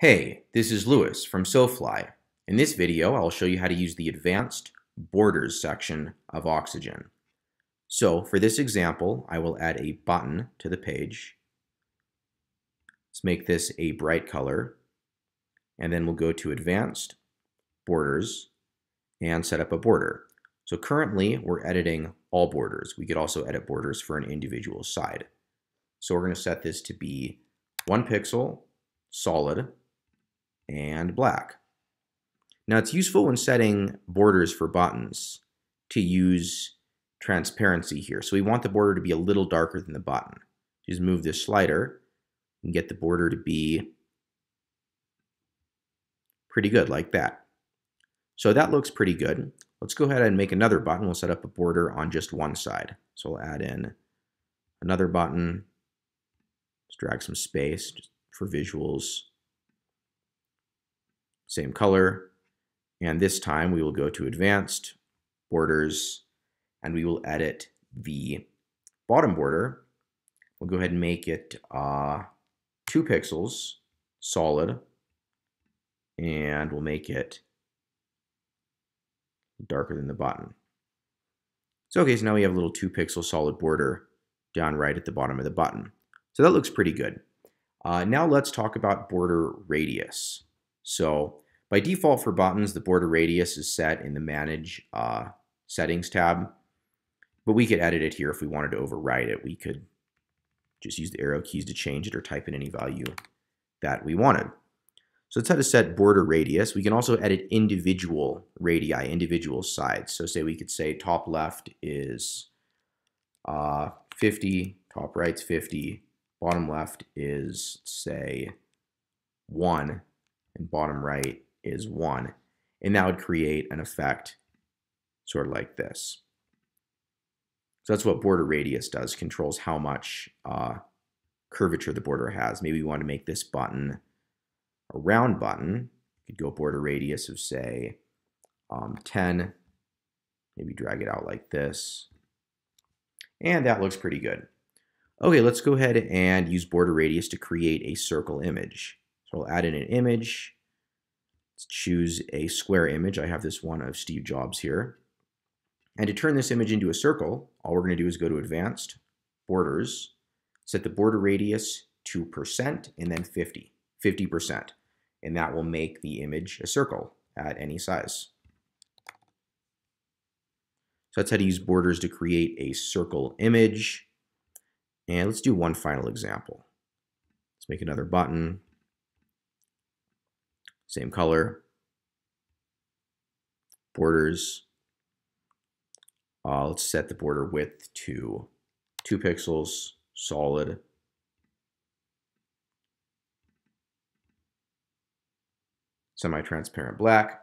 Hey, this is Lewis from SoFly. In this video, I'll show you how to use the Advanced Borders section of Oxygen. So for this example, I will add a button to the page. Let's make this a bright color. And then we'll go to Advanced Borders and set up a border. So currently, we're editing all borders. We could also edit borders for an individual side. So we're going to set this to be 1 pixel, solid, and black. Now it's useful when setting borders for buttons to use transparency here. So we want the border to be a little darker than the button. Just move this slider and get the border to be pretty good like that. So that looks pretty good. Let's go ahead and make another button. We'll set up a border on just one side. So we'll add in another button. Let's drag some space just for visuals. Same color. And this time we will go to Advanced Borders and we will edit the bottom border. We'll go ahead and make it 2 pixels solid, and we'll make it darker than the button. So okay, so now we have a little 2 pixel solid border down right at the bottom of the button. So that looks pretty good. Now let's talk about border radius. So by default for buttons, the border radius is set in the Manage Settings tab, but we could edit it here if we wanted to override it. We could just use the arrow keys to change it or type in any value that we wanted. So that's how to set border radius. We can also edit individual radii, individual sides. So say we could say top left is 50, top right's 50, bottom left is say 1, and bottom right is 1. And that would create an effect sort of like this. So that's what border radius does, controls how much curvature the border has. Maybe we want to make this button a round button. You could go border radius of say 10, maybe drag it out like this, and that looks pretty good. Okay, let's go ahead and use border radius to create a circle image. So we'll add in an image. Let's choose a square image. I have this one of Steve Jobs here. And to turn this image into a circle, all we're going to do is go to Advanced Borders, set the border radius to %, and then 50%, and that will make the image a circle at any size. So that's how to use borders to create a circle image. And let's do one final example. Let's make another button. Same color. Borders. Let's set the border width to 2 pixels, solid. Semi-transparent black.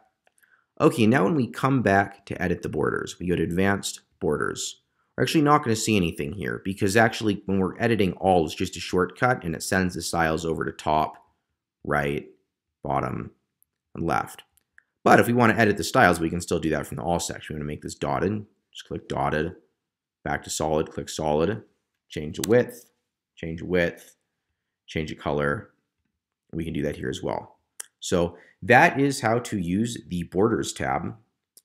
Okay, now when we come back to edit the borders, we go to Advanced Borders. We're actually not going to see anything here because actually when we're editing all, it's just a shortcut and it sends the styles over to top, right, bottom, and left. But if we want to edit the styles, we can still do that from the all section. We want to make this dotted. Just click dotted, back to solid, click solid, change the width, change the width, change the color. We can do that here as well. So that is how to use the Borders tab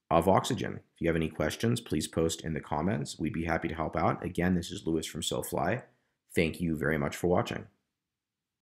of Oxygen. If you have any questions, please post in the comments. We'd be happy to help out. Again, this is Lewis from SoFly. Thank you very much for watching.